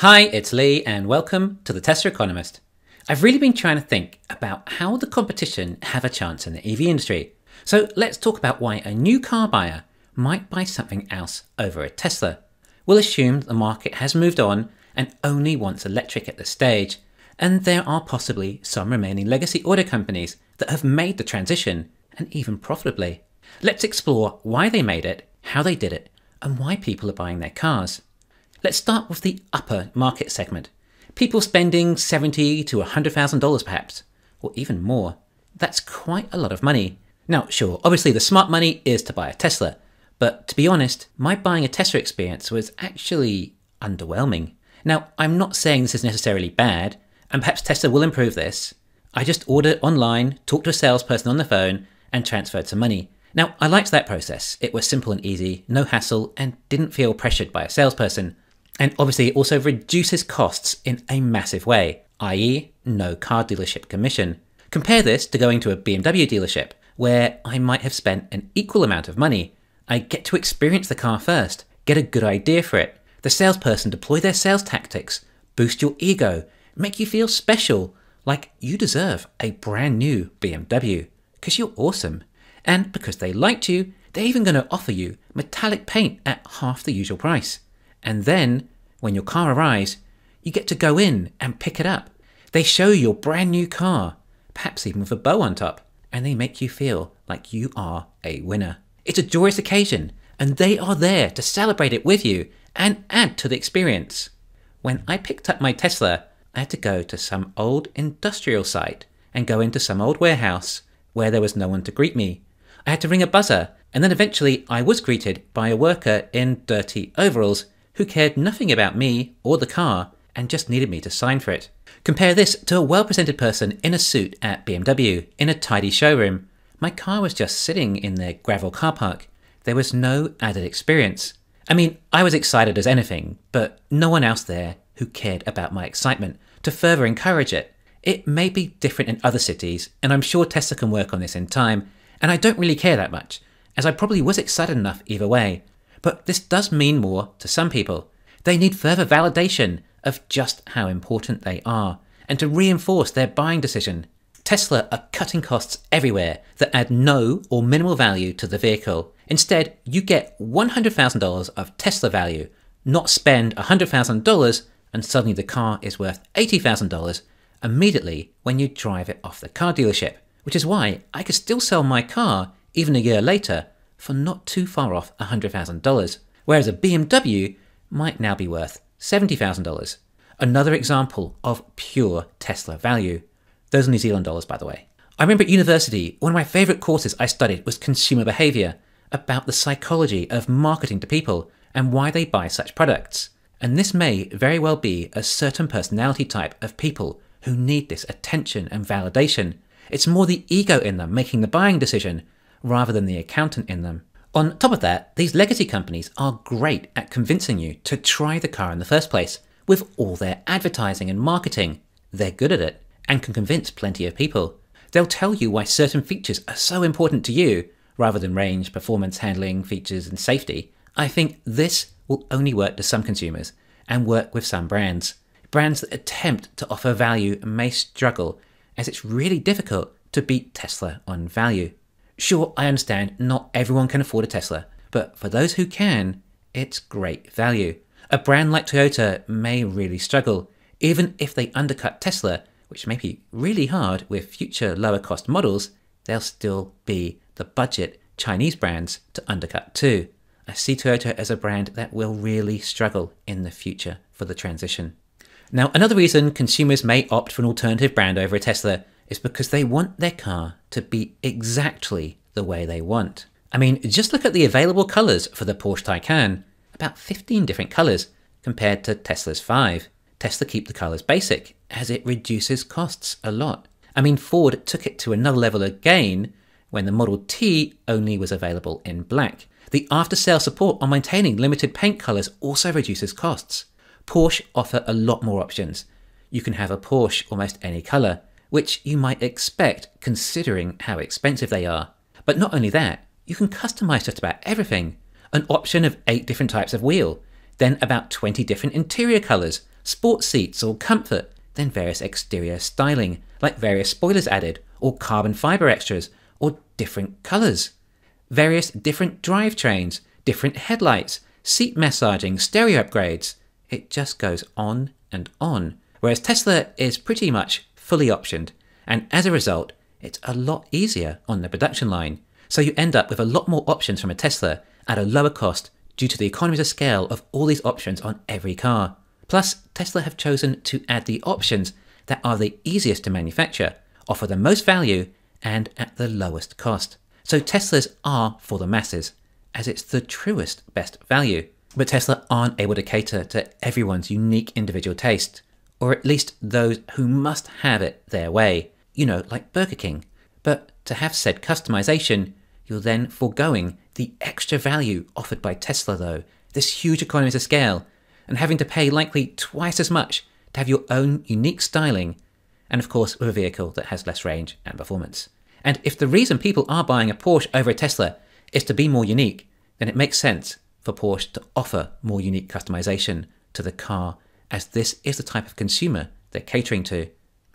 Hi, it's Lee and welcome to the Tesla Economist. I've really been trying to think about how the competition have a chance in the EV industry. So let's talk about why a new car buyer might buy something else over a Tesla. We'll assume the market has moved on and only wants electric at this stage. And there are possibly some remaining legacy auto companies that have made the transition and even profitably. Let's explore why they made it, how they did it, and why people are buying their cars. Let's start with the upper market segment. People spending $70,000 to $100,000 perhaps, or even more. That's quite a lot of money. Now sure, obviously the smart money is to buy a Tesla, but to be honest, my buying a Tesla experience was actually underwhelming. Now I'm not saying this is necessarily bad, and perhaps Tesla will improve this. I just ordered online, talked to a salesperson on the phone, and transferred some money. Now I liked that process. It was simple and easy, no hassle, and didn't feel pressured by a salesperson. And obviously it also reduces costs in a massive way, i.e. no car dealership commission. Compare this to going to a BMW dealership where I might have spent an equal amount of money. I get to experience the car first, get a good idea for it. The salesperson deploy their sales tactics, boost your ego, make you feel special, like you deserve a brand new BMW, because you're awesome. And because they liked you, they're even going to offer you metallic paint at half the usual price. And then, when your car arrives, you get to go in and pick it up. They show your brand new car, perhaps even with a bow on top, and they make you feel like you are a winner. It's a joyous occasion, and they are there to celebrate it with you and add to the experience. When I picked up my Tesla, I had to go to some old industrial site and go into some old warehouse where there was no one to greet me. I had to ring a buzzer, and then eventually I was greeted by a worker in dirty overalls who cared nothing about me or the car and just needed me to sign for it. Compare this to a well-presented person in a suit at BMW in a tidy showroom. My car was just sitting in their gravel car park. There was no added experience. I mean, I was excited as anything, but no one else there who cared about my excitement to further encourage it. It may be different in other cities, and I'm sure Tesla can work on this in time, and I don't really care that much, as I probably was excited enough either way. But this does mean more to some people. They need further validation of just how important they are and to reinforce their buying decision. Tesla are cutting costs everywhere that add no or minimal value to the vehicle. Instead, you get $100,000 of Tesla value, not spend $100,000 and suddenly the car is worth $80,000 immediately when you drive it off the car dealership, which is why I could still sell my car even a year later for not too far off $100,000, whereas a BMW might now be worth $70,000. Another example of pure Tesla value. Those are New Zealand dollars, by the way. I remember at university, one of my favourite courses I studied was consumer behaviour, about the psychology of marketing to people and why they buy such products. And this may very well be a certain personality type of people who need this attention and validation. It's more the ego in them making the buying decision rather than the accountant in them. On top of that, these legacy companies are great at convincing you to try the car in the first place with all their advertising and marketing. They're good at it and can convince plenty of people. They'll tell you why certain features are so important to you rather than range, performance, handling, features and safety. I think this will only work to some consumers and work with some brands. Brands that attempt to offer value may struggle as it's really difficult to beat Tesla on value. Sure, I understand not everyone can afford a Tesla, but for those who can, it's great value. A brand like Toyota may really struggle, even if they undercut Tesla, which may be really hard with future lower cost models, they'll still be the budget Chinese brands to undercut too. I see Toyota as a brand that will really struggle in the future for the transition. Now, another reason consumers may opt for an alternative brand over a Tesla is because they want their car to be exactly the way they want. I mean, just look at the available colours for the Porsche Taycan, about 15 different colours compared to Tesla's 5. Tesla keep the colours basic as it reduces costs a lot. I mean, Ford took it to another level again when the Model T only was available in black. The after-sale support on maintaining limited paint colours also reduces costs. Porsche offer a lot more options. You can have a Porsche almost any colour, which you might expect considering how expensive they are. But not only that, you can customize just about everything. An option of 8 different types of wheel, then about 20 different interior colors, sports seats or comfort, then various exterior styling, like various spoilers added, or carbon fibre extras, or different colours. Various different drivetrains, different headlights, seat massaging, stereo upgrades. It just goes on and on. Whereas Tesla is pretty much fully optioned, and as a result, it's a lot easier on the production line. So you end up with a lot more options from a Tesla at a lower cost due to the economies of scale of all these options on every car. Plus, Tesla have chosen to add the options that are the easiest to manufacture, offer the most value, and at the lowest cost. So Teslas are for the masses, as it's the truest best value. But Tesla aren't able to cater to everyone's unique individual taste, or at least those who must have it their way, you know, like Burger King. But to have said customization, you're then foregoing the extra value offered by Tesla though, this huge economies of scale, and having to pay likely twice as much to have your own unique styling, and of course with a vehicle that has less range and performance. And if the reason people are buying a Porsche over a Tesla is to be more unique, then it makes sense for Porsche to offer more unique customization to the car, as this is the type of consumer they're catering to.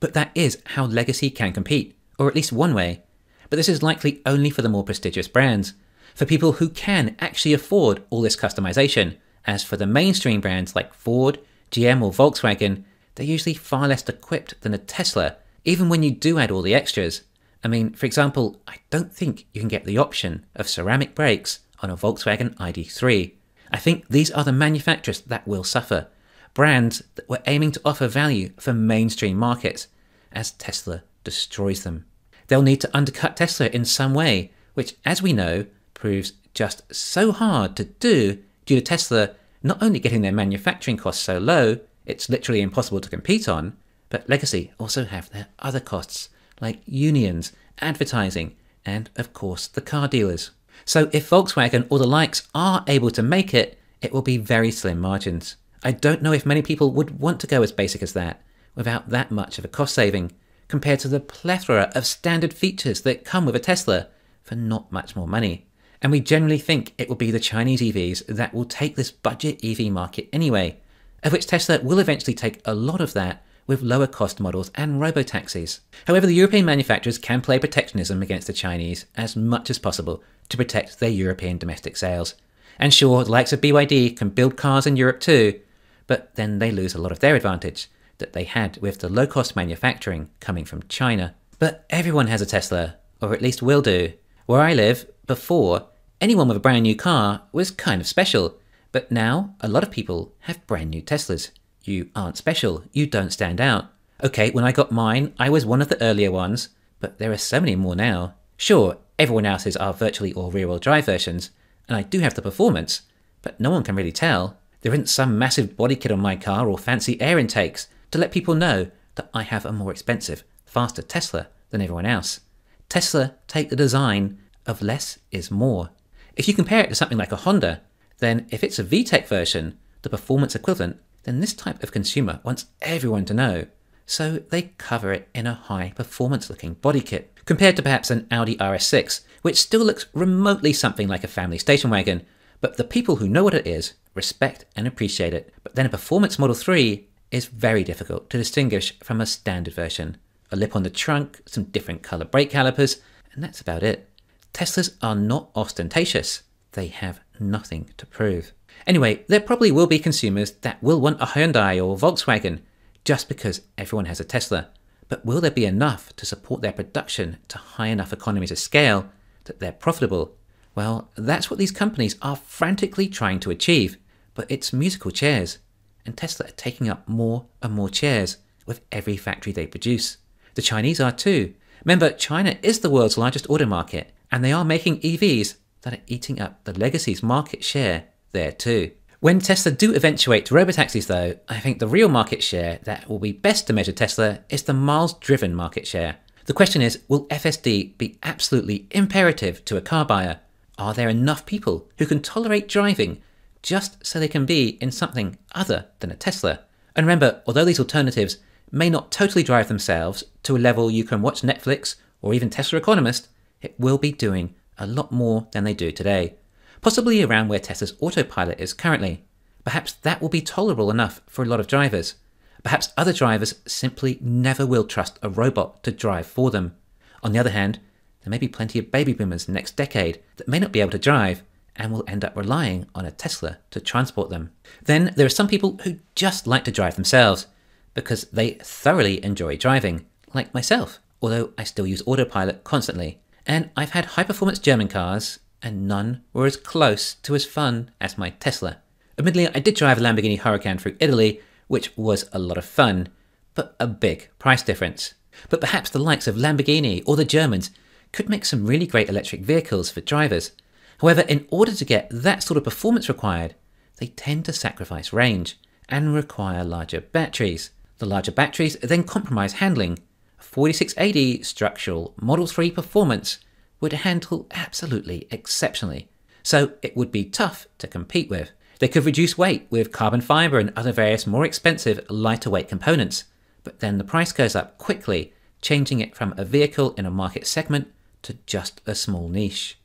But that is how legacy can compete, or at least one way. But this is likely only for the more prestigious brands, for people who can actually afford all this customization. As for the mainstream brands like Ford, GM or Volkswagen, they're usually far less equipped than a Tesla, even when you do add all the extras. I mean, for example, I don't think you can get the option of ceramic brakes on a Volkswagen ID3. I think these are the manufacturers that will suffer, brands that were aiming to offer value for mainstream markets, as Tesla destroys them. They'll need to undercut Tesla in some way, which as we know, proves just so hard to do due to Tesla not only getting their manufacturing costs so low, it's literally impossible to compete on, but legacy also have their other costs, like unions, advertising, and of course the car dealers. So if Volkswagen or the likes are able to make it, it will be very slim margins. I don't know if many people would want to go as basic as that, without that much of a cost saving, compared to the plethora of standard features that come with a Tesla for not much more money. And we generally think it will be the Chinese EVs that will take this budget EV market anyway, of which Tesla will eventually take a lot of that with lower cost models and robo-taxis. However, the European manufacturers can play protectionism against the Chinese as much as possible to protect their European domestic sales. And sure, the likes of BYD can build cars in Europe too, but then they lose a lot of their advantage that they had with the low-cost manufacturing coming from China. But everyone has a Tesla, or at least will do. Where I live, before, anyone with a brand new car was kind of special, but now a lot of people have brand new Teslas. You aren't special, you don't stand out. Okay, when I got mine, I was one of the earlier ones, but there are so many more now. Sure, everyone else's are virtually all rear-wheel drive versions, and I do have the performance, but no one can really tell. There isn't some massive body kit on my car or fancy air intakes to let people know that I have a more expensive, faster Tesla than everyone else. Tesla take the design of less is more. If you compare it to something like a Honda, then if it's a VTEC version, the performance equivalent, then this type of consumer wants everyone to know. So they cover it in a high performance looking body kit, compared to perhaps an Audi RS6, which still looks remotely something like a family station wagon, but the people who know what it is respect and appreciate it. But then a performance Model 3 is very difficult to distinguish from a standard version. A lip on the trunk, some different colour brake calipers, and that's about it. Teslas are not ostentatious, they have nothing to prove. Anyway, there probably will be consumers that will want a Hyundai or Volkswagen just because everyone has a Tesla, but will there be enough to support their production to high enough economies of scale that they're profitable? Well, that's what these companies are frantically trying to achieve, but it's musical chairs, and Tesla are taking up more and more chairs with every factory they produce. The Chinese are too. Remember, China is the world's largest auto market, and they are making EVs that are eating up the legacy's market share there too. When Tesla do eventuate to robotaxis though, I think the real market share that will be best to measure Tesla is the miles driven market share. The question is, will FSD be absolutely imperative to a car buyer? Are there enough people who can tolerate driving just so they can be in something other than a Tesla? And remember, although these alternatives may not totally drive themselves to a level you can watch Netflix or even Tesla Economist, it will be doing a lot more than they do today, possibly around where Tesla's autopilot is currently. Perhaps that will be tolerable enough for a lot of drivers. Perhaps other drivers simply never will trust a robot to drive for them. On the other hand, there may be plenty of baby boomers next decade that may not be able to drive and will end up relying on a Tesla to transport them. Then there are some people who just like to drive themselves because they thoroughly enjoy driving, like myself, although I still use autopilot constantly. And I've had high-performance German cars, and none were as close to as fun as my Tesla. Admittedly, I did drive a Lamborghini Huracan through Italy, which was a lot of fun, but a big price difference. But perhaps the likes of Lamborghini or the Germans could make some really great electric vehicles for drivers. However, in order to get that sort of performance required, they tend to sacrifice range and require larger batteries. The larger batteries then compromise handling. A 4680 structural Model 3 Performance would handle absolutely exceptionally, so it would be tough to compete with. They could reduce weight with carbon fibre and other various more expensive, lighter weight components, but then the price goes up quickly, changing it from a vehicle in a market segment to just a small niche.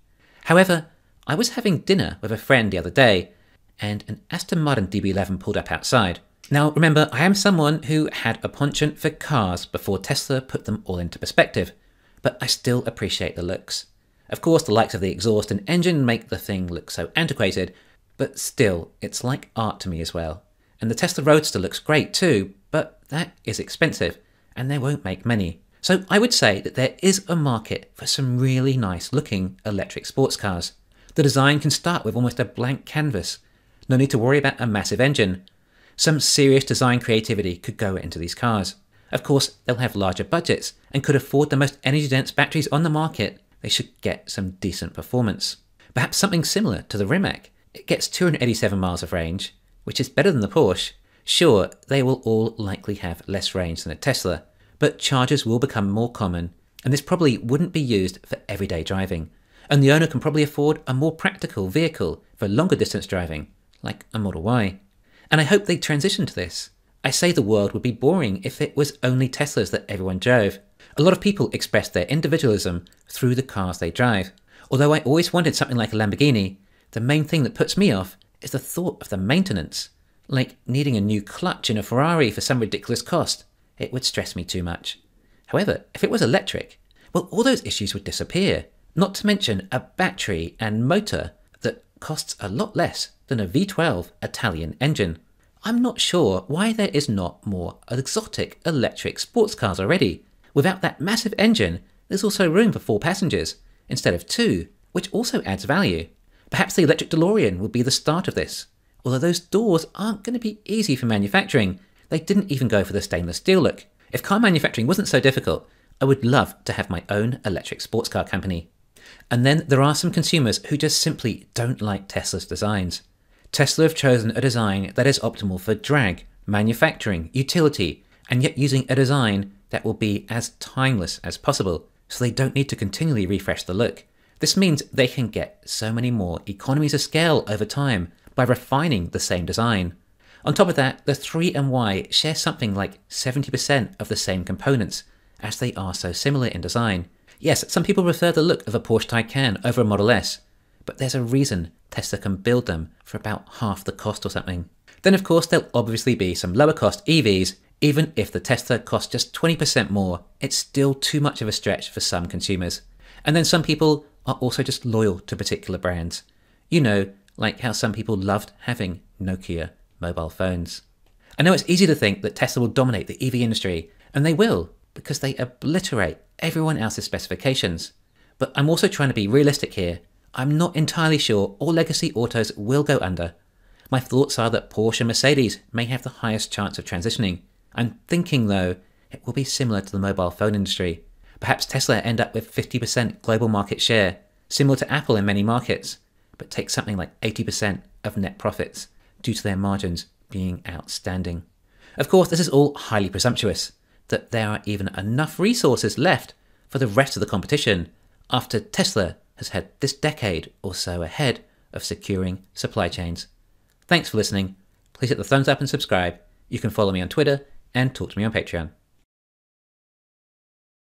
However, I was having dinner with a friend the other day, and an Aston Martin DB11 pulled up outside. Now remember, I am someone who had a penchant for cars before Tesla put them all into perspective, but I still appreciate the looks. Of course, the likes of the exhaust and engine make the thing look so antiquated, but still, it's like art to me as well. And the Tesla Roadster looks great too, but that is expensive, and they won't make many. So I would say that there is a market for some really nice looking electric sports cars. The design can start with almost a blank canvas. No need to worry about a massive engine. Some serious design creativity could go into these cars. Of course, they'll have larger budgets and could afford the most energy-dense batteries on the market. They should get some decent performance. Perhaps something similar to the Rimac. It gets 287 miles of range, which is better than the Porsche. Sure, they will all likely have less range than a Tesla, but chargers will become more common, and this probably wouldn't be used for everyday driving, and the owner can probably afford a more practical vehicle for longer distance driving, like a Model Y. And I hope they transition to this. I say the world would be boring if it was only Teslas that everyone drove. A lot of people express their individualism through the cars they drive. Although I always wanted something like a Lamborghini, the main thing that puts me off is the thought of the maintenance, like needing a new clutch in a Ferrari for some ridiculous cost. It would stress me too much. However, if it was electric, well, all those issues would disappear, not to mention a battery and motor that costs a lot less than a V12 Italian engine. I'm not sure why there is not more exotic electric sports cars already. Without that massive engine, there's also room for 4 passengers instead of 2, which also adds value. Perhaps the electric DeLorean would be the start of this, although those doors aren't going to be easy for manufacturing. They didn't even go for the stainless steel look. If car manufacturing wasn't so difficult, I would love to have my own electric sports car company. And then there are some consumers who just simply don't like Tesla's designs. Tesla have chosen a design that is optimal for drag, manufacturing, utility, and yet using a design that will be as timeless as possible, so they don't need to continually refresh the look. This means they can get so many more economies of scale over time by refining the same design. On top of that, the 3 and Y share something like 70% of the same components, as they are so similar in design. Yes, some people prefer the look of a Porsche Taycan over a Model S, but there's a reason Tesla can build them for about half the cost or something. Then of course there'll obviously be some lower cost EVs. Even if the Tesla costs just 20% more, it's still too much of a stretch for some consumers. And then some people are also just loyal to particular brands. You know, like how some people loved having Nokia mobile phones. I know it's easy to think that Tesla will dominate the EV industry, and they will, because they obliterate everyone else's specifications. But I'm also trying to be realistic here. I'm not entirely sure all legacy autos will go under. My thoughts are that Porsche and Mercedes may have the highest chance of transitioning. I'm thinking though, it will be similar to the mobile phone industry. Perhaps Tesla end up with 50% global market share, similar to Apple in many markets, but take something like 80% of net profits due to their margins being outstanding. Of course, this is all highly presumptuous, that there are even enough resources left for the rest of the competition after Tesla has had this decade or so ahead of securing supply chains. Thanks for listening. Please hit the thumbs up and subscribe. You can follow me on Twitter and talk to me on Patreon.